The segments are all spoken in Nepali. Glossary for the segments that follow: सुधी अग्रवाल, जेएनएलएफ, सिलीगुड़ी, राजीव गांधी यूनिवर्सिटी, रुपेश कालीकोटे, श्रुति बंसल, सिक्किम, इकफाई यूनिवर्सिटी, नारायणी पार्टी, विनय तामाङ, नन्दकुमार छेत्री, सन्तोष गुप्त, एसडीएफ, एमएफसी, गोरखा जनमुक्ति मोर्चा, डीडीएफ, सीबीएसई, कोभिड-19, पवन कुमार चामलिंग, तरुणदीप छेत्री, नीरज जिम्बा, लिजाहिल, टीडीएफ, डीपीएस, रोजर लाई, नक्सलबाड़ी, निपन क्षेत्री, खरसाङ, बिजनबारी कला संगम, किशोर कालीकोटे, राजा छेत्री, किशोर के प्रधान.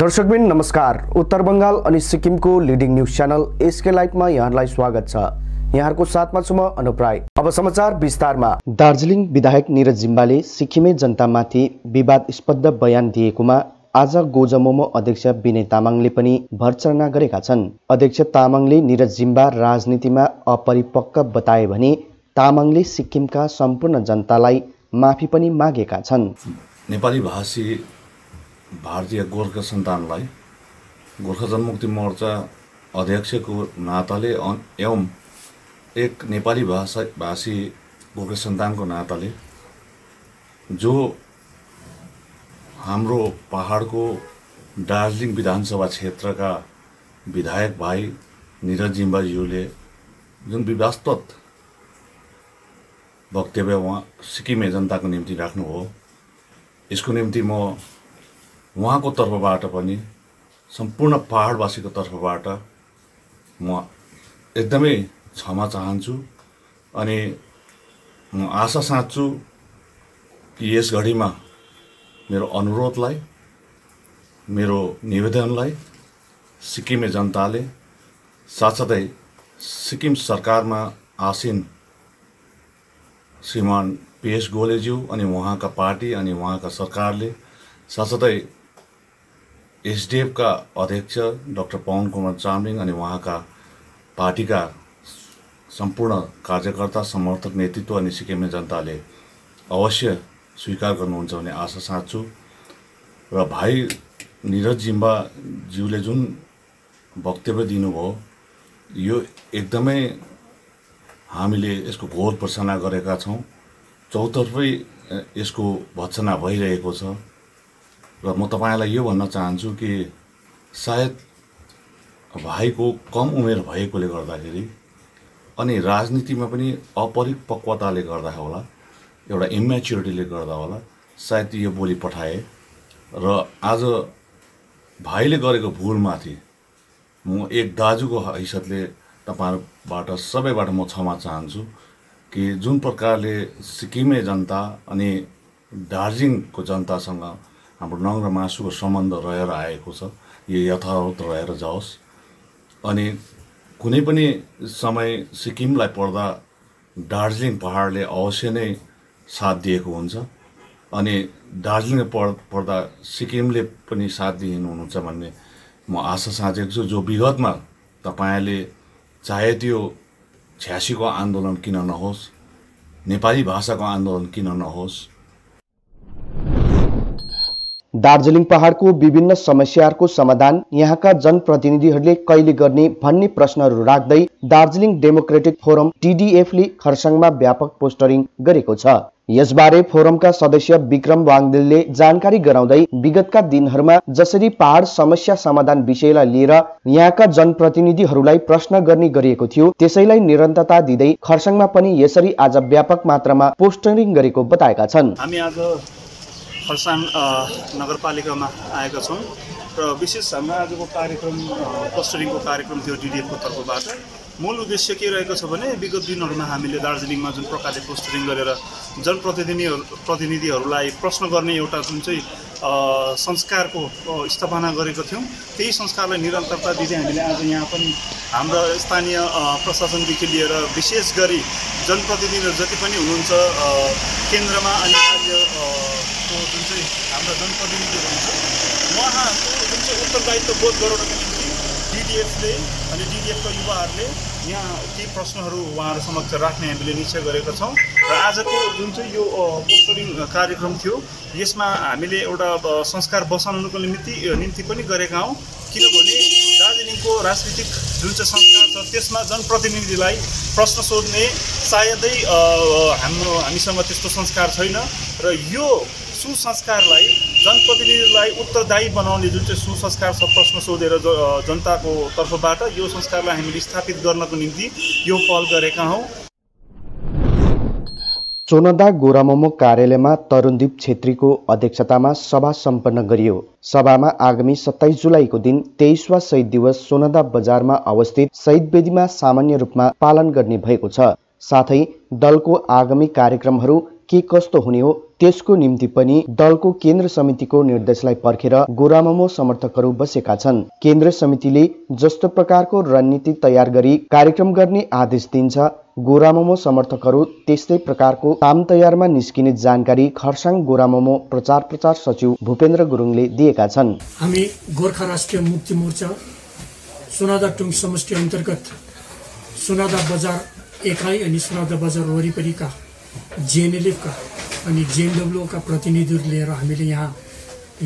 दर्शकबिन नमस्कार। उत्तर बंगाल अनि सिक्किमको leading news channel SK live में यहाँलाई स्वागत छ। यहाँको साथमा छु म अनुप्राय। अब समाचार विस्तारमा। दार्जिलिङ विधायक नीरज जिम्बाले सिक्किमे जनतामाथि विवादस्पद बयान दिएकोमा आज गोजमोमो अध्यक्ष विनय तामाङले पनि भर्सना गरेका छन्। अध्यक्ष तामाङले नीरज जिम्बा राजनीतिमा अपरिपक्व बताए भने तामाङले सिक्किमका सम्पूर्ण जनतालाई माफी पनि मागेका छन्। नेपाली भाषी भारतीय गोर्खा सन्तानलाई गोरखा जनमुक्ति मोर्चा अध्यक्षको नाताले एवं एक नेपाली भाषी गोर्खा सन्तानको नाताले जो हाम्रो पहाडको दार्जिलिङ विधानसभा क्षेत्रका विधायक भाइ नीरज जिम्बाज्यूले जुन विवादास्पद वक्तव्य उहाँ सिक्किमे जनताको निम्ति राख्नु हो, यसको निम्ति म उहाँको तर्फबाट पनि सम्पूर्ण पहाडवासीको तर्फबाट म एकदमै क्षमा चाहन्छु अनि म आशा साँच्छु कि यस घडीमा मेरो अनुरोधलाई, मेरो निवेदनलाई सिक्किमे जनताले साथसाथै सिक्किम सरकारमा आसीन श्रीमान पीएस गोलेज्यू अनि उहाँका पार्टी अनि उहाँका सरकारले, साथसाथै एसडीएफ का अध्यक्ष डाक्टर पवन कुमार चामलिंग अनि उहाँका पार्टीका सम्पूर्ण कार्यकर्ता, समर्थक, नेतृत्व अनि सिक्किमे जनताले अवश्य स्वीकार गर्नुहुन्छ भन्ने आशा साँच्छु। र भाइ नीरज जिम्बा ज्यूले जुन वक्तव्य दिनुभयो यो एकदमै हामीले यसको घोर भर्सना गरेका छौं। चौतर्फै यसको भर्सना भइरहेको छ र म तपाईलाई यो भन्न चाहन्छु कि सायद भाइको कम उमेर भएकोले गर्दाखेरि अनि राजनीतिमा पनि अपरिपक्वताले गर्दा होला, एउटा इम्याच्युरिटीले गर्दा होला सायद यो बोली पठाए र आज भाइले गरेको भूलमाथि म एक दाजुको हैसियतले तपाईबाट सबैबाट म क्षमा चाहन्छु कि जुन प्रकारले सिक्किमे जनता अनि दार्जिलिङको जनतासँग हाम्रो नङ र मासुको सम्बन्ध रहेर आएको छ, यो यथावत रहेर जाओस् अनि कुनै पनि समय सिक्किमलाई पर्दा दार्जिलिङ पहाडले अवश्य नै साथ दिएको हुन्छ अनि दार्जिलिङले पर्दा सिक्किमले पनि साथ दिनुहुन्छ भन्ने म आशा साँचेको छु। जो विगतमा तपाईले चाहे त्यो 86 को आन्दोलन किन नहोस्, नेपाली भाषाको आन्दोलन किन नहोस्। दार्जिलिङ पहाड़को विभिन्न समस्याहरूको समाधान यहाँका जनप्रतिनिधिहरूले कहिले गर्ने भन्ने प्रश्नहरू राख्दै दार्जिलिङ डेमोक्रेटिक फोरम टीडीएफले खरसाङमा व्यापक पोस्टरिङ गरेको छ। यसबारे फोरमका सदस्य विक्रम वाङदेलले जानकारी गराउँदै विगतका दिनहरूमा जसरी पहाड़ समस्या समाधान विषयलाई लिएर यहाँका जनप्रतिनिधिहरूलाई प्रश्न गर्ने गरिएको थियो त्यसैलाई निरन्तरता दिँदै खरसाङमा पनि यसरी आज व्यापक मात्रामा पोस्टरिङ गरेको बताएका छन्। हामी आज खरसाङ नगरपालिकामा आएका छौँ र विशेष हाम्रो आजको कार्यक्रम पोस्टरिङको कार्यक्रम थियो डीडीएफको तर्फबाट। मूल उद्देश्य के रहेको छ भने विगत दिनहरूमा हामीले दार्जिलिङमा जुन प्रकारले पोस्टरिङ गरेर जनप्रतिनिधिहरूलाई प्रश्न गर्ने एउटा जुन चाहिँ संस्कारको स्थापना गरेको थियौँ, त्यही संस्कारलाई निरन्तरता दिँदै हामीले आज यहाँ पनि हाम्रो स्थानीय प्रशासनदेखि लिएर विशेष गरी जनप्रतिनिधिहरू जति पनि हुनुहुन्छ केन्द्रमा अनि जुन चाहिँ हाम्रा जनप्रतिनिधिहरू हुन्छ उहाँको जुन चाहिँ उत्तरदायित्व बोध गराउनको निम्ति डिडिएफले अनि डिडिएफका युवाहरूले यहाँ केही प्रश्नहरू उहाँहरू समक्ष राख्ने हामीले निश्चय गरेका छौँ र आजको जुन चाहिँ यो पोस्टरिङ कार्यक्रम थियो यसमा हामीले एउटा संस्कार बसाउनको निम्ति पनि गरेका हौँ। किनभने दार्जिलिङको राजनीतिक जुन चाहिँ संस्कार छ त्यसमा जनप्रतिनिधिलाई प्रश्न सोध्ने सायदै हामीसँग त्यस्तो संस्कार छैन र यो सुसंस्कारलाई जनप्रतिनिधिलाई उत्तरदायी बनाउने जुन चाहिँ सुसंस्कार छ प्रश्न सोधेर जनताको तर्फबाट यो संस्कारलाई हामीले स्थापित गर्नको निम्ति यो पहल गरेका हौँ। सोनदा गोरामोमो कार्यालयमा तरुणदीप छेत्रीको अध्यक्षतामा सभा सम्पन्न गरियो। सभामा आगामी 27 जुलाईको दिन 23वाँ शहीद दिवस सोनदा बजारमा अवस्थित शहीद वेदीमा सामान्य रूपमा पालन गर्ने भएको छ। साथै दलको आगामी कार्यक्रमहरू के कस्तो हुने हो त्यसको निम्ति पनि दलको केन्द्र समितिको निर्देशलाई पर्खेर गोराममो समर्थकहरू बसेका छन्। केन्द्र समितिले जस्तो प्रकारको रणनीति तयार गरी कार्यक्रम गर्ने आदेश दिन्छ, गोराममो समर्थकहरू त्यस्तै प्रकारको काम तयारमा निस्किने जानकारी खरसाङ गोराममो प्रचार प्रचार सचिव भूपेन्द्र गुरुङले दिएका छन्। हामी गोरखा राष्ट्रिय मुक्ति मोर्चा सोनादा टुङ समष्टि अन्तर्गत सोनादा बजार एकाइ अनि सोनादा बजार वरिपरिका जेएनएलएफका अनि जेएनडब्ल्यूका प्रतिनिधिहरू लिएर हामीले यहाँ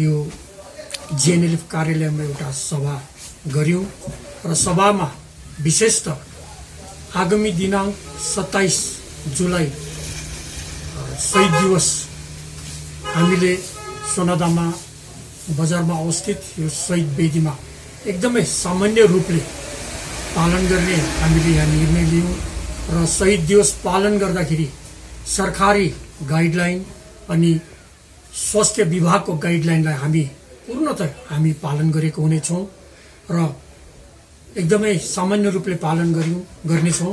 यो जेएनएलएफ कार्यालयमा एउटा सभा गर्यौं र सभामा विशेषत आगामी दिनांक 27 जुलाई शहीद दिवस हामीले सोनादामा बजारमा अवस्थित यो शहीद वेदीमा एकदमै सामान्य रूपले पालन गर्ने हामीले यहाँ निर्णय लियौं र शहीद दिवस पालन गर्दाखेरि सरकारी गाइडलाइन अनि स्वास्थ्य विभागको गाइडलाइनलाई हामी पूर्णतः हामी पालन गरेको हुनेछौं र एकदमै सामान्य रूपले पालन गर्नेछौं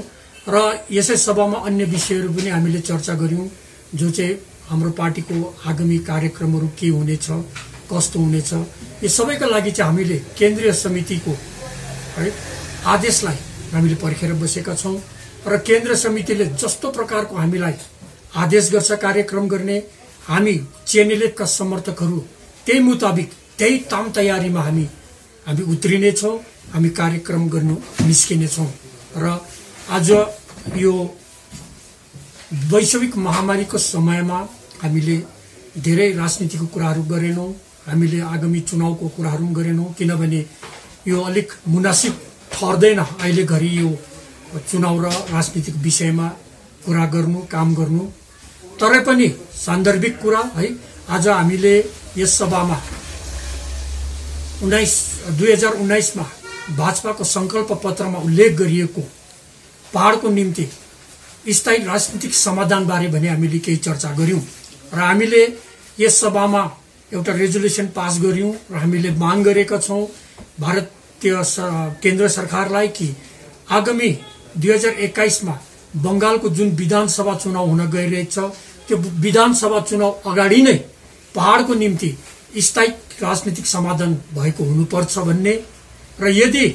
र यसै सभामा अन्य विषयहरू पनि हामीले चर्चा गर्यौं जो चाहिँ हाम्रो पार्टीको आगामी कार्यक्रमहरू के हुनेछ कस्तो हुनेछ यो सबैका लागि चाहिँ हामीले केन्द्रीय समितिको है आदेशलाई हामीले पर्खेर बसेका छौं र केन्द्र समितिले जस्तो प्रकारको हामीलाई आदेश गर्छ कार्यक्रम गर्ने हामी चेनेलेका समर्थकहरू त्यही मुताबिक त्यही ताम तयारीमा हामी उत्रिने छौं, हामी कार्यक्रम गर्न निस्किने छौं र आज यो वैश्विक महामारीको समयमा हामीले धेरै राजनीतिको कुराहरू गरेनौं, हामीले आगामी चुनावको कुराहरू गरेनौं किनभने यो अलिक मुनासिब ठहरदैन अहिले घरि यो चुनाव र राजनीतिक विषयमा कुरा गर्नु काम गर्नु। तरै पनि सान्दर्भिक कुरा है आज हामीले यस सभामा 2019 मा भाजपाको संकल्प पत्रमा उल्लेख गरिएको पहाडको निम्ति स्थायी राजनीतिक समाधान बारे भने हामीले केही चर्चा गर्यौं र हामीले यस सभामा एउटा रेजुलेसन पास गर्यौं र हामीले माग गरेका छौं भारतीय केन्द्र सरकारलाई कि आगामी 2021 मा बंगालको जुन विधानसभा चुनाव हुन गइरहेछ त्यो विधानसभा चुनाव अगाडि नै पहाडको निम्ति स्थायी राजनीतिक समाधान भएको हुनुपर्छ भन्ने र यदि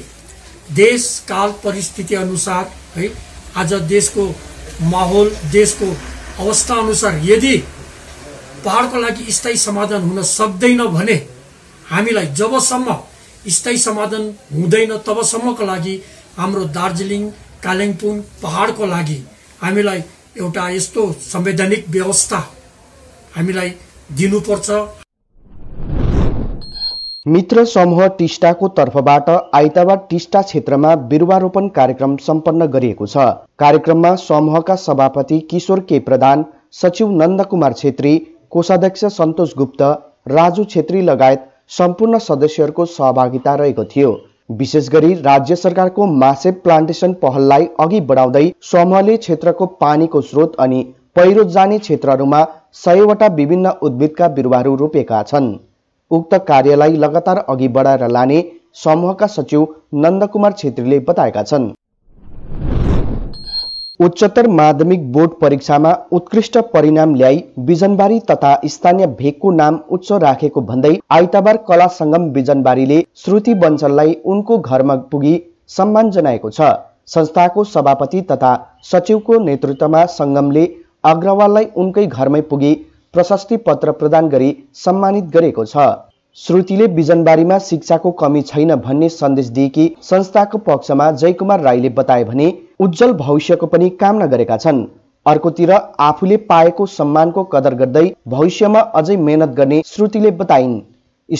देश काल परिस्थिति अनुसार है आज देशको माहौल देशको अवस्था अनुसार यदि पहाडको लागि स्थायी समाधान हुन सक्दैन भने हामीलाई जबसम्म स्थायी समाधान हुँदैन तबसम्मको लागि हाम्रो दार्जिलिङ कालिम्पोङ पहाडको लागि हामीलाई एउटा यस्तो संवैधानिक व्यवस्था हामीलाई दिनुपर्छ। मित्र समूह टिस्टाको तर्फबाट आइतबार टिस्टा क्षेत्रमा बिरुवारोपण कार्यक्रम सम्पन्न गरिएको छ। कार्यक्रममा समूहका सभापति किशोर के प्रधान, सचिव नन्द कुमार छेत्री, कोषाध्यक्ष सन्तोष गुप्त, राजू छेत्री लगायत सम्पूर्ण सदस्यहरूको सहभागिता रहेको थियो। विशेष गरी राज्य सरकारको मासेप प्लान्टेसन पहललाई अघि बढाउँदै समूहले क्षेत्रको पानीको स्रोत अनि पहिरो जाने क्षेत्रहरूमा 100 वटा विभिन्न उद्भिदका बिरुवाहरू रोपेका छन्। उक्त कार्यलाई लगातार अघि बढाएर लाने समूहका सचिव नन्दकुमार छेत्रीले बताएका छन्। उच्चतर माध्यमिक बोर्ड परीक्षामा उत्कृष्ट परिणाम ल्याई बिजनबारी तथा स्थानीय भेकको नाम उच्च राखेको भन्दै आइतबार कला संगम बिजनबारीले श्रुति बंसललाई उनको घरमा पुगी सम्मान जनाएको छ। संस्थाको सभापति तथा सचिवको नेतृत्वमा संगमले अग्रवाललाई उनकै घरमै पुगी प्रशस्ति पत्र प्रदान गरी सम्मानित गरेको छ। श्रुतिले बिजनबारीमा शिक्षाको कमी छैन भन्ने सन्देश दिएकी संस्थाको पक्षमा जय कुमार रायले बताए भने उज्जवल भविष्यको पनि कामना गरेका छन्। अर्कोतिर आफूले पाएको सम्मानको कदर गर्दै भविष्यमा अझै मेहनत गर्ने श्रुतिले बताइन्।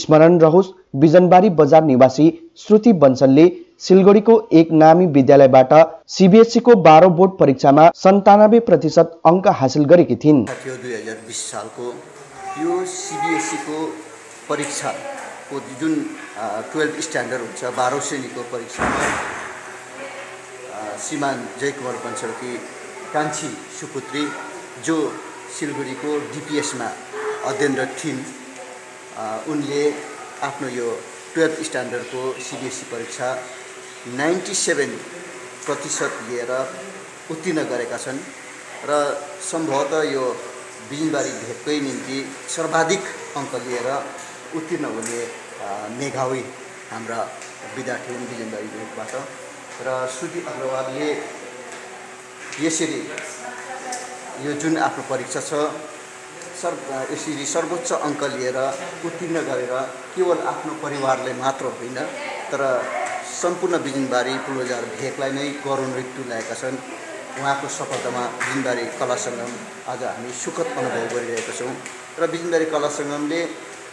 स्मरण रहोस् बिजनबारी बजार निवासी श्रुति बंसलले सिलगुडीको एक नामी विद्यालयबाट सीबीएसई को 12 बोर्ड परीक्षामा 97% अङ्क हासिल गरेकी थिइन्। परीक्षा को जुन 12 स्टैंडर्ड हुन्छ 12 श्रेणी को परीक्षा श्रीमान जय कुमार बंसल की कान्छी सुपुत्री जो सिलगुड़ी को डीपीएस में अध्ययनरत थिइन् उनले आफ्नो यो 12 स्टैंडर्ड को सीबीएसई परीक्षा 97% लिएर उत्तीर्ण गरेका छन् र सम्भवतः यो बिजनबारी भेटकै निम्ति सर्वाधिक अङ्क लिएर उत्तीर्ण हुने मेघावी हाम्रा विद्यार्थी हुन् बिजनबारी भेटबाट। र सुधी अग्रवालले यसरी यो जुन आफ्नो परीक्षा छ यसरी सर्वोच्च अङ्क लिएर उत्तीर्ण गरेर केवल आफ्नो परिवारले मात्र होइन तर सम्पूर्ण बिजनबारी पूर्वजार भेकलाई नै करुण मृत्यु ल्याएका छन्। उहाँको सफलतामा बिजनबारी कला संगम आज हामी सुखद अनुभव गरिरहेका छौँ। र बिजनबारी कला संगमले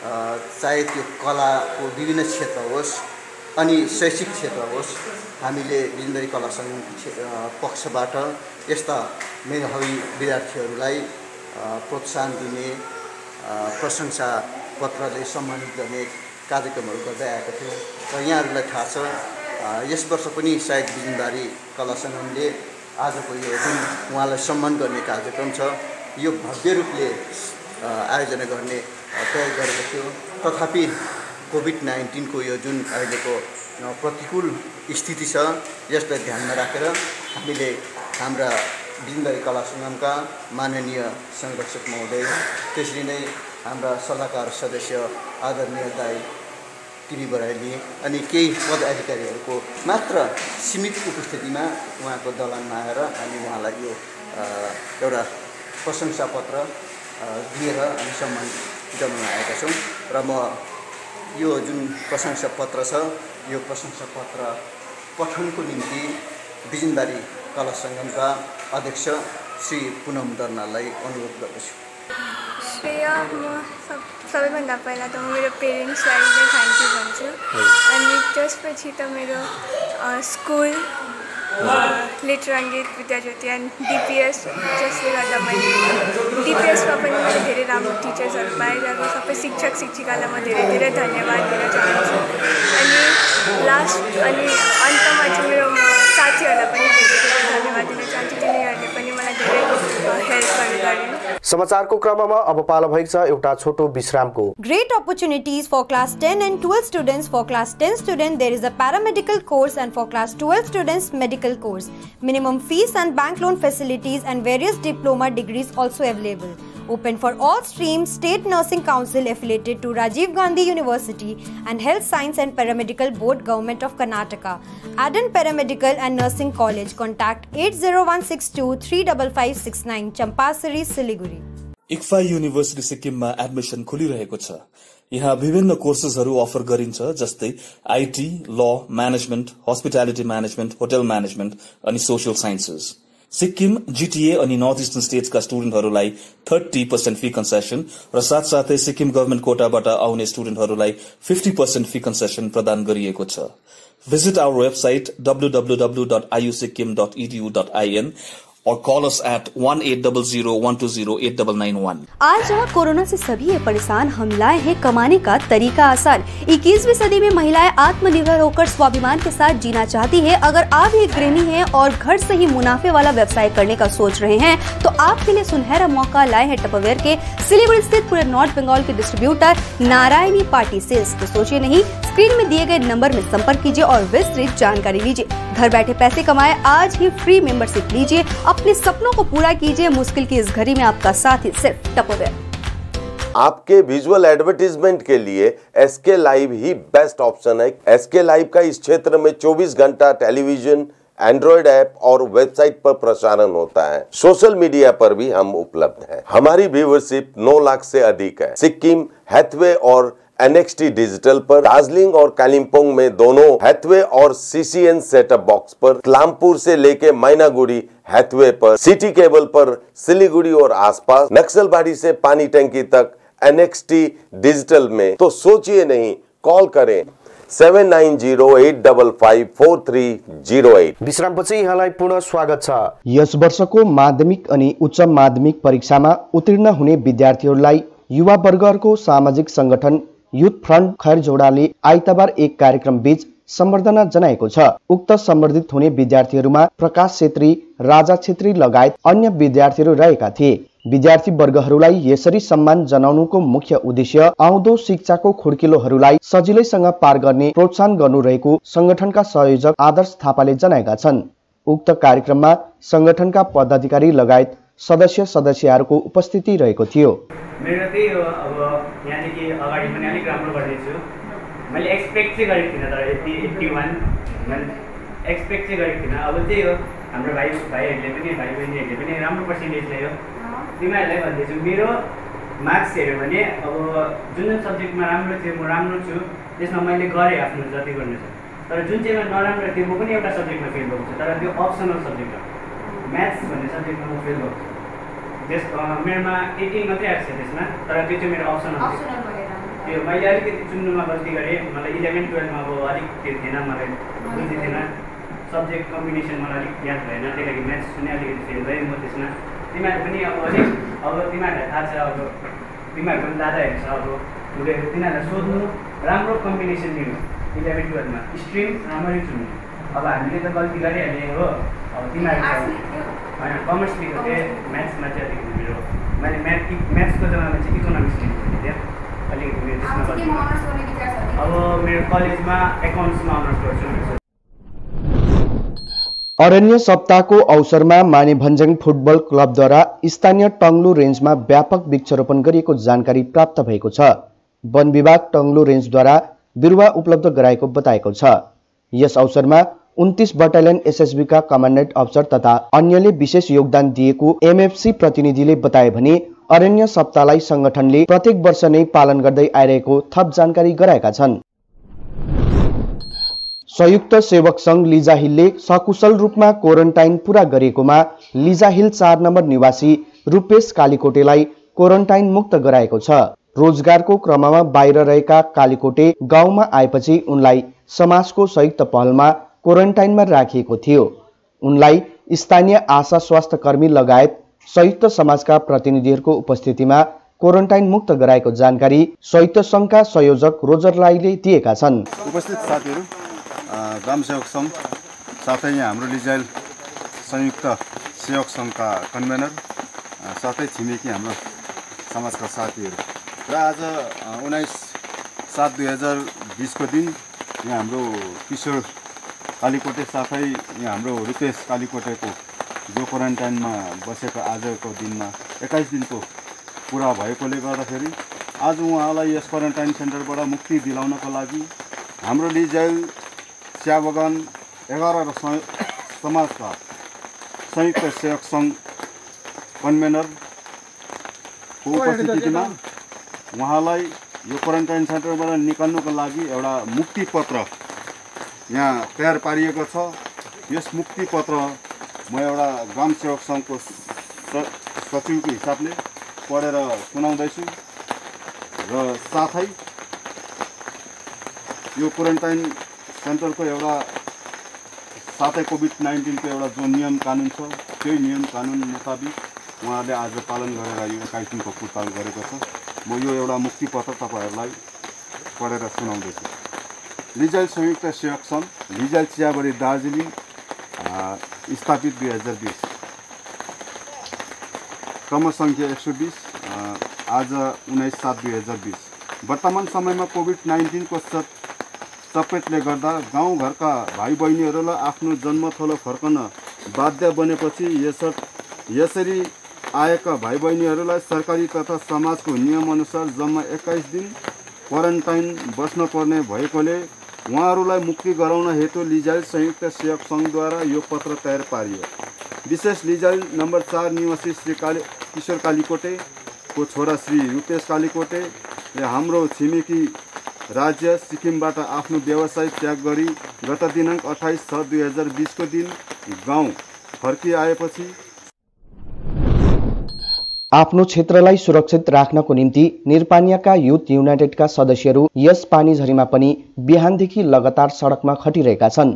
चाहे त्यो कलाको विभिन्न क्षेत्र होस् अनि शैक्षिक क्षेत्र होस्, हामीले बिजनबारी कला संगम पक्षबाट यस्ता मेधावी विद्यार्थीहरूलाई प्रोत्साहन दिने, प्रशंसा पत्रले सम्मानित गर्ने कार्यक्रमहरू गर्दै आएको थियो। र यहाँहरूलाई थाहा छ यस वर्ष पनि सायद बिजनबारी कला संगमले आजको यो दिन उहाँलाई सम्मान गर्ने कार्यक्रम छ यो भव्य रूपले आयोजना गर्ने तय गरेको थियो। तथापि कोभिड-19 को यो जुन अहिलेको प्रतिकूल स्थिति छ यसलाई ध्यानमा राखेर हामीले हाम्रा बिजनबारी कला संगमका माननीय संरक्षक महोदय त्यसरी नै हाम्रा सल्लाहकार सदस्य आदरणीय दाई टिभी बराइली अनि केही पदाधिकारीहरूको मात्र सीमित उपस्थितिमा उहाँको दलानमा आएर हामी उहाँलाई यो एउटा प्रशंसा पत्र दिएर हामी सम्मान जनाउन आएका छौँ। र म यो जुन प्रशंसा पत्र छ यो प्रशंसा पत्र पठनको निम्ति बिजनबारी कला संगमका अध्यक्ष श्री पूनम दर्नाललाई अनुरोध गर्दछु। श्रेय म सबैभन्दा पहिला त मेरो पेरेन्ट्सलाई नै थ्याङ्क यू भन्छु अनि त्यसपछि त मेरो स्कुल लिटर एन्ड गीत विद्याज्योति एन्ड डिपिएस जसले गर्दा मैले डिपिएसमा पनि मैले धेरै राम्रो टिचर्सहरू पाएँ र सबै शिक्षक शिक्षिकालाई म धेरै धेरै धन्यवाद दिन चाहन्छु। अनि अन्तमा चाहिँ मेरो साथीहरूलाई पनि धेरै धेरै धन्यवाद दिन चाहन्छु, तिनीहरूले पनि मलाई धेरै हेल्पहरू गरे। समाचारको क्रममा अब पालो भएको छ एउटा छोटो विश्रामको। Great opportunities for class 10 and 12 students. For class 10 student there is a paramedical course and for class 12 students medical course. Minimum fees and bank loan facilities and various diploma degrees also available. Open for all streams. State Nursing Council affiliated to Rajiv Gandhi University and Health Science and Paramedical Board, Government of Karnataka. Adan Paramedical and Nursing College. Contact 801623556 9 Champasari, Siliguri. इकफाई यूनिवर्सिटी सिक्किममा एडमिसन खोलिरहेको छ। यहाँ विभिन्न कोर्सेसहरू अफर गरिन्छ जस्तै IT, law, management, hospitality management, hotel management अनि सोशल साइन्सेस। सिक्किम, जीटीए अनि नर्थ इस्टर्न स्टेट्सका स्टुडेन्टहरूलाई 30% फी कन्सेसन र साथसाथै सिक्किम गभर्नमेन्ट कोटाबाट आउने स्टुडेन्टहरूलाई 50% फी कन्सेसन प्रदान गरिएको छ। भिजिट आवर वेबसाइट www.iusikkim.edu.in और कॉल अस एट 180012089991। आज जहाँ कोरोना से सभी ये परेशान, हम लाए हैं कमाने का तरीका आसान। 21वीं सदी में महिलाएं आत्मनिर्भर होकर स्वाभिमान के साथ जीना चाहती है। अगर आप एक गृहिणी हैं और घर से ही मुनाफे वाला व्यवसाय करने का सोच रहे हैं तो आपके लिए सुनहरा मौका लाए हैं टपवेयर के सिलीगुड़ी स्थित पूरे नॉर्थ बंगाल के डिस्ट्रीब्यूटर नारायणी पार्टी सेल्स। तो सोचिए नहीं, स्क्रीन में दिए गए नंबर में संपर्क कीजिए और विस्तृत जानकारी लीजिए। घर बैठे पैसे कमाए, आज ही फ्री मेंबरशिप लीजिए, अपने सपनों को पूरा कीजिए। मुश्किल की इस घड़ी में आपका साथी सिर्फ टपवेयर। आपके विजुअल एडवर्टाइजमेंट के लिए एसके लाइव ही बेस्ट ऑप्शन है। एसके लाइव का इस क्षेत्र में 24 घंटा टेलीविजन, एंड्रॉइड ऐप और वेबसाइट पर प्रसारण होता है। सोशल मीडिया पर भी हम उपलब्ध हैं। हमारी व्यूअरशिप 9 लाख से अधिक है। सिक्किम हैथवे और NXT डिजिटल पर, दार्जिलिंग और कालिम्पोंग में दोनों हैथवे और CCN सेटअप बॉक्स पर, क्लामपुर से लेके मैनागुड़ी हैथवे पर, सिटी केबल पर सिलीगुड़ी और आसपास, नक्सलबाड़ी से पानी टंकी तक NXT डिजिटल में। तो सोचिए नहीं, कॉल करें 7908554308। विश्रामपछि यहाँलाई पुनः स्वागत छ। यस वर्षको माध्यमिक अनि उच्च माध्यमिक परीक्षामा उत्तीर्ण हुने विद्यार्थीहरूलाई युवावर्गको सामाजिक संगठन युथ फ्रंट खैरझोड़ाले आइतबार एक कार्यक्रम बीच सम्बर्धना जनाएको छ। उक्त सम्बर्धित हुने विद्यार्थीहरूमा प्रकाश क्षेत्री, राजा छेत्री लगायत अन्य विद्यार्थीहरू रहेका थिए। विद्यार्थी वर्गहरूलाई यसरी सम्मान जनाउनुको मुख्य उद्देश्य आउँदो शिक्षाको खुड्किलोहरूलाई सजिलैसँग पार गर्ने प्रोत्साहन गर्नु रहेको संगठनका संयोजक आदर्श थापाले जनाएका छन्। उक्त कार्यक्रममा संगठनका पदाधिकारी लगायत सदस्य सदस्यहरूको उपस्थिति रहेको थियो। मेरो त्यही हो, अब यानी कि अगाडि पनि अलिक राम्रो गर्ने छु। मैले एक्सपेक्ट चाहिँ गरेको थिएन, तर 81 मैले एक्सपेक्ट चाहिँ गरेको थिएन। अब त्यही हो, हाम्रो भाइहरूले पनि भाइ बहिनीहरूले पनि राम्रो पर्सेन्टेज ल्यायो। तिमीहरूलाई भन्दैछु, मेरो मार्क्स हेऱ्यो भने अब जुन जुन सब्जेक्टमा राम्रो थियो म राम्रो छु, त्यसमा मैले गरेँ आफ्नो जति गर्नु छ। तर जुन चाहिँमा नराम्रो थियो म पनि एउटा सब्जेक्टमा फेल भएको छु, तर त्यो अप्सनल सब्जेक्ट हो, म्याथ्स भन्ने सब्जेक्टमा म फेल भएको छु। मेरोमा 18 मात्रै आएको छ त्यसमा, तर त्यो चाहिँ मेरो अप्सनल हो। त्यो मैले अलिकति चुन्नुमा गल्ती गरेँ। मलाई 11-12मा अब अलिक त्यो थिएन, मलाई बुझ्दै थिएन सब्जेक्ट कम्बिनेसन, मलाई अलिक याद भएन, त्यही लागि म्याथ्स पनि अलिकति फेल भएँ म त्यसमा। तिमीहरू पनि अब अलिक, अब तिमीहरूलाई थाहा छ, अब तिमीहरू पनि दादाहरू छ, अब ठुलेहरू, तिनीहरूलाई सोध्नु, राम्रो कम्बिनेसन दिनु। 11-12मा स्ट्रिम राम्ररी चुन्नु। अब हामीले त गल्ती गरिहाल्ने हो, अब तिमीहरू होइन कमर्स लिएको थिएँ, म्याथ्समा चाहिँ अलिकति मेरो, मैले म्याथ्सको जग्गामा चाहिँ इकोनोमिक्स लिएको थिएँ त्यहाँ अलिकति मेरो त्यसमा। अब मेरो कलेजमा एकाउन्ट्समा अनर्स गर्छु। अरण्य सप्ताहको अवसरमा मानीभंज फुटबल क्लबद्वारा स्थानीय टङ्लु रेन्जमा व्यापक वृक्षारोपण गरिएको जानकारी प्राप्त भएको छ। वन विभाग टङ्लु रेन्जद्वारा बिरुवा उपलब्ध गराएको बताएको छ। यस अवसरमा 29 बटालियन एसएसबीका कमान्डेन्ट अफसर तथा अन्यले विशेष योगदान दिएको एमएफसी प्रतिनिधिले बताए भने अरण्य सप्ताहलाई संगठनले प्रत्येक वर्ष नै पालन गर्दै आइरहेको थप जानकारी गराएका छन्। संयुक्त सेवक संघ लिजाहिलले सकुशल रूपमा क्वारेन्टाइन पूरा गरेकोमा लिजाहिल 4 नम्बर निवासी रूपेश कालीकोटेलाई क्वारेन्टाइन मुक्त गराएको छ। रोजगारको क्रममा बाहिर रहेका कालीकोटे गाउँमा आएपछि उनलाई समाजको संयुक्त पहलमा क्वारेन्टाइनमा राखिएको थियो। उनलाई स्थानीय आशा स्वास्थ्य कर्मी लगायत संयुक्त समाजका प्रतिनिधिहरूको उपस्थितिमा क्वारेन्टाइन मुक्त गराएको जानकारी संयुक्त संघका संयोजक रोजर लाईले दिएका छन्। ग्राम सेवक संघ साथै यहाँ हाम्रो लिजाइल संयुक्त सेवक संघका कन्भेनर साथै छिमेकी हाम्रो समाजका साथीहरू र आज 19/7/2020 को दिन यहाँ हाम्रो किशोर कालीकोटे साथै यहाँ हाम्रो रुपेश कालीकोटेको जो क्वारेन्टाइनमा बसेको आजको दिनमा 21 दिनको पुरा भएकोले गर्दाखेरि आज उहाँलाई यस क्वारेन्टाइन सेन्टरबाट मुक्ति दिलाउनको लागि हाम्रो लिजाइल चिया बगान 11 समाजका संयुक्त सेवक संघ कन्भेनरको उपस्थितिमा उहाँलाई यो क्वारेन्टाइन सेन्टरबाट निकाल्नुको लागि एउटा मुक्तिपत्र यहाँ तयार पारिएको छ। यस मुक्तिपत्र म एउटा ग्राम सेवक संघको सचिवको हिसाबले पढेर सुनाउँदैछु र साथै यो क्वारेन्टाइन सेन्टरको एउटा साथै कोभिड-19 को एउटा जो नियम कानुन छ त्यही नियम कानुन मुताबिक उहाँहरूले आज पालन गरेर यो 21 दिनको पूर्ताल गरेको छ। म यो एउटा मुक्तिपत्र तपाईहरूलाई पढेर सुनाउँदैछु। लिजाइल संयुक्त सेवक संघ लिजाइल चियाबरी दार्जिलिङ स्थापित 2020 क्रमसङ्ख्या 120 आज 19/7/2020। वर्तमान समयमा कोभिड-19 को चपेटले गर्दा गाउँघरका भाइ बहिनीहरूलाई आफ्नो जन्मथलो फर्कन बाध्य बनेपछि यसरी आएका भाइ बहिनीहरूलाई सरकारी तथा समाजको नियमअनुसार जम्मा 21 दिन क्वारेन्टाइन बस्न पर्ने भएकोले उहाँहरूलाई मुक्ति गराउन हेतु लिजाइल संयुक्त सेवक संघद्वारा यो पत्र तयार पारियो। विशेष लिजाइल नम्बर 4 निवासी श्री किशोर कालीकोटेको छोरा श्री रुपेश कालीकोटेले हाम्रो छिमेकी राज्य सिक्किमबाट आफ्नो व्यवसाय त्याग गरी गत दिनांक 28/6/2020 को दिन गाउँ फर्किआएपछि आफ्नो क्षेत्रलाई सुरक्षित राख्नको निम्ति निरपानियाका युथ युनाइटेडका सदस्यहरू यस पानीझरीमा पनि बिहानदेखि लगातार सडकमा खटिरहेका छन्।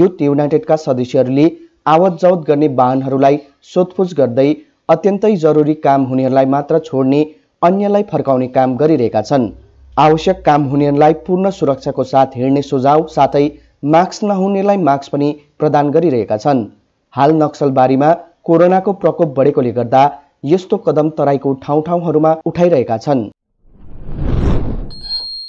युथ युनाइटेडका सदस्यहरूले आवत जावत गर्ने वाहनहरूलाई सोधपुछ गर्दै अत्यन्तै जरुरी काम हुनेहरूलाई मात्र छोड्ने, अन्यलाई फर्काउने काम गरिरहेका छन्। आवश्यक काम हुनेहरूलाई पूर्ण सुरक्षाको साथ हिँड्ने सुझाव साथै मास्क नहुनेलाई मास्क पनि प्रदान गरिरहेका छन्। हाल नक्सलबारीमा कोरोनाको प्रकोप बढेकोले गर्दा यस्तो कदम तराईको ठाउँ ठाउँहरूमा उठाइरहेका छन्।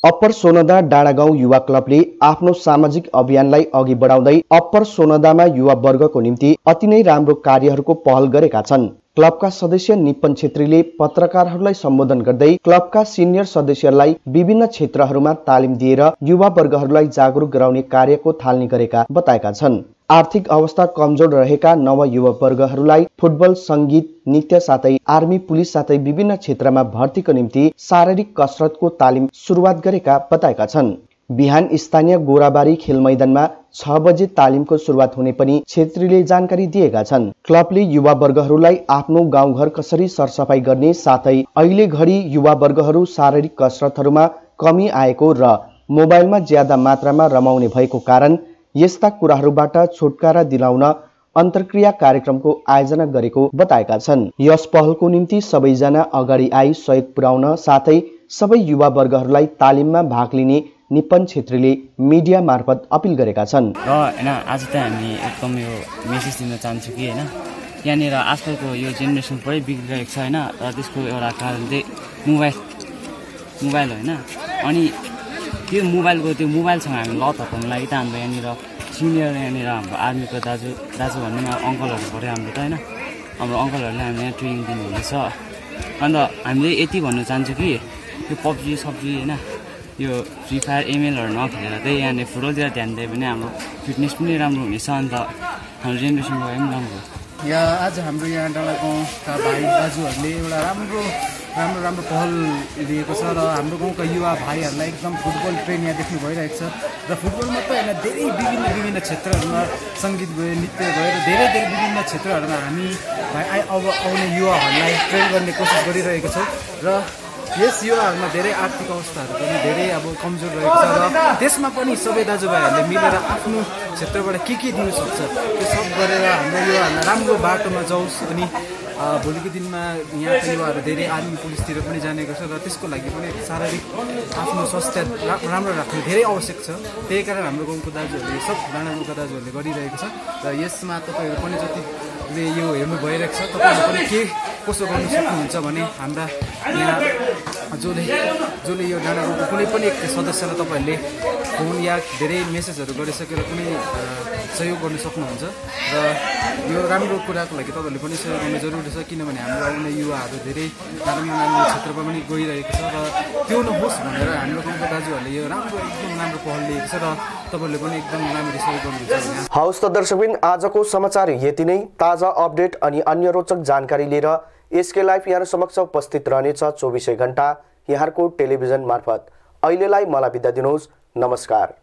अप्पर सोनदा डाडागाउँ युवा क्लबले आफ्नो सामाजिक अभियानलाई अघि बढाउँदै अप्पर सोनदामा युवा वर्गको निम्ति अति नै राम्रो कार्यहरूको पहल गरेका छन्। क्लबका सदस्य निपन क्षेत्रीले पत्रकारहरूलाई सम्बोधन गर्दै क्लबका सिनियर सदस्यहरूलाई विभिन्न क्षेत्रहरूमा तालिम दिएर युवावर्गहरूलाई जागरुक गराउने कार्यको थालनी गरेका बताएका छन्। आर्थिक अवस्था कमजोर रहेका नवयुववर्गहरूलाई फुटबल, संगीत, नृत्य साथै आर्मी, पुलिस साथै विभिन्न क्षेत्रमा भर्तीको निम्ति शारीरिक कसरतको तालिम सुरुवात गरेका बताएका छन्। बिहान स्थानीय गोराबारी खेल मैदानमा 6 बजे तालिमको सुरुवात हुने पनि क्षेत्रीले जानकारी दिएका छन्। क्लबले युवावर्गहरूलाई आफ्नो गाउँघर कसरी सरसफाई गर्ने साथै अहिले घडी युवावर्गहरू शारीरिक कसरतहरूमा कमी आएको र मोबाइलमा ज्यादा मात्रामा रमाउने भएको कारण यस्ता कुराहरूबाट छुटकारा दिलाउन अन्तर्क्रिया कार्यक्रमको आयोजना गरेको बताएका छन्। यस पहलको निम्ति सबैजना अगाडि आई सहयोग पुर्याउन साथै सबै युवावर्गहरूलाई तालिममा भाग लिने निपन क्षेत्रीले मिडिया मार्फत अपिल गरेका छन्। र हैन आज त हामी एकदम यो मेसेज दिन चाहन्छु कि हैन यहाँनिर आजकलको यो जेनेरेसन पुरै बिग्रिरहेको छ हैन, र त्यसको एउटा कारण चाहिँ मोबाइल हैन। अनि त्यो मोबाइलसँग हामी लत हटाउनको लागि त हाम्रो यहाँनिर सिनियर यहाँनिर हाम्रो आर्मीको दाजु भन्नु अङ्कलहरू पऱ्यो हाम्रो त हैन। हाम्रो अङ्कलहरूले हामी यहाँ ट्रेनिङ दिनुहुँदैछ। अन्त हामीले यति भन्नु चाहन्छु कि यो पब्जी सब्जी हैन, यो फ्री फायर एमएलहरू नखेलेर चाहिँ यहाँनिर फुटबलतिर ध्यान दियो भने हाम्रो फिटनेस पनि राम्रो हुनेछ, अन्त हाम्रो जेनेरेसनको लागि पनि राम्रो। यहाँ आज हाम्रो यहाँ डाँडागाउँका भाइ दाजुहरूले एउटा राम्रो राम्रो राम्रो पहल लिएको छ र हाम्रो गाउँका युवा भाइहरूलाई एकदम फुटबल ट्रेन यहाँ देख्नु भइरहेको छ। र फुटबल मात्रै होइन, धेरै विभिन्न क्षेत्रहरूमा सङ्गीत भयो, नृत्य भयो, धेरै विभिन्न क्षेत्रहरूमा हामी अब आउने युवाहरूलाई ट्रेन गर्ने कोसिस गरिरहेको छौँ। र यस युवाहरूमा धेरै आर्थिक अवस्थाहरू पनि धेरै अब कमजोर रहेको छ र त्यसमा पनि सबै दाजुभाइहरूले मिलेर आफ्नो क्षेत्रबाट के दिनुसक्छ त्यो सब गरेर हाम्रो युवाहरूलाई राम्रो बाटोमा जाओस्। अनि भोलिको दिनमा यहाँका युवाहरू धेरै आर्मी पुलिसतिर पनि जाने गर्छ र त्यसको लागि पनि शारीरिक आफ्नो स्वास्थ्य राम्रो राख्नु धेरै आवश्यक छ। त्यही कारण हाम्रो गाउँको दाजुहरूले सब डाँडागाउँका दाजुहरूले गरिरहेको छ र यसमा तपाईँहरू पनि जतिले यो हेर्नु भइरहेको छ तपाईँहरू पनि के कसो गर्नु सक्नुहुन्छ भने हाम्रा यहाँ जसले यो डाँडागाउँको कुनै पनि एक सदस्यलाई तपाईँहरूले फोन या धेरै मेसेजहरू गरिसकेर कुनै सहयोग गर्न सक्नुहुन्छ र यो राम्रो कुराको लागि तपाईँहरूले पनि सहयोग गर्नु जरुरी छ, किनभने हाम्रो आउने युवाहरू धेरै राम्रो क्षेत्रमा पनि गइरहेको छ र त्यो नहोस् भनेर हाम्रो गाउँका दाजुहरूले यो एकदम राम्रो पहल लिएको छ र तपाईँहरूले पनि एकदम राम्रो सहयोग गर्नुहुन्छ। हवस् त दर्शकबिन, आजको समाचार यति नै। ताजा अपडेट अनि अन्य रोचक जानकारी लिएर एसके लाइव यहाँ समक्ष उपस्थित रहनेछ 24 घण्टा यहाँको टेलिभिजन मार्फत। अहिलेलाई मलाई बिदा दिनुहोस्। नमस्कार।